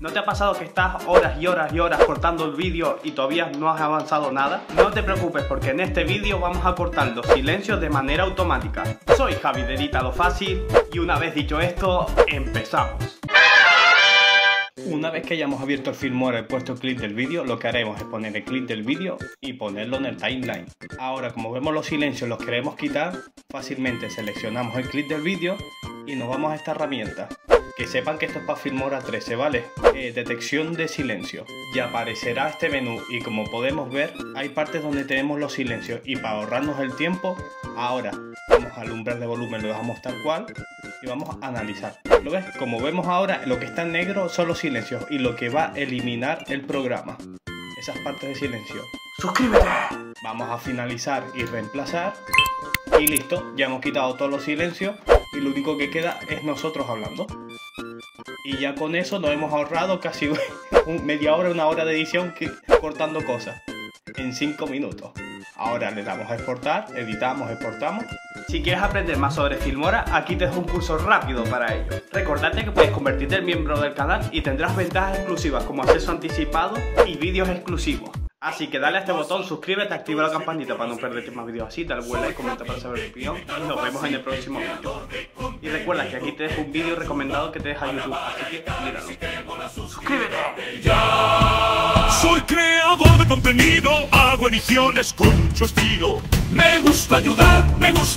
¿No te ha pasado que estás horas y horas y horas cortando el vídeo y todavía no has avanzado nada? No te preocupes, porque en este vídeo vamos a cortar los silencios de manera automática. Soy Javi de Edita Lo Fácil y una vez dicho esto, empezamos. Una vez que hayamos abierto el Filmora y puesto el clip del vídeo, lo que haremos es poner el clip del vídeo y ponerlo en el timeline. Ahora, como vemos los silencios los queremos quitar, fácilmente seleccionamos el clip del vídeo y nos vamos a esta herramienta. Que sepan que esto es para Filmora 13, ¿vale? Detección de silencio. Y aparecerá este menú y como podemos ver, hay partes donde tenemos los silencios. Y para ahorrarnos el tiempo, ahora vamos al umbral de volumen, lo dejamos tal cual y vamos a analizar. ¿Lo ves? Como vemos ahora, lo que está en negro son los silencios y lo que va a eliminar el programa. Esas partes de silencio. ¡Suscríbete! Vamos a finalizar y reemplazar. Y listo, ya hemos quitado todos los silencios y lo único que queda es nosotros hablando. Y ya con eso nos hemos ahorrado casi media hora, una hora de edición cortando cosas en 5 minutos. Ahora le damos a exportar, editamos, exportamos. Si quieres aprender más sobre Filmora, aquí te dejo un curso rápido para ello. Recordate que puedes convertirte en miembro del canal y tendrás ventajas exclusivas como acceso anticipado y vídeos exclusivos. Así que dale a este botón, suscríbete, activa la campanita para no perderte más vídeos así, dale buen like, comenta para saber tu opinión y nos vemos en el próximo vídeo. Y recuerda que aquí te dejo un vídeo recomendado que te deja YouTube, así que míralo. ¡Suscríbete! Soy creador de contenido, hago edición, escucho estilo. Me gusta ayudar, me gusta...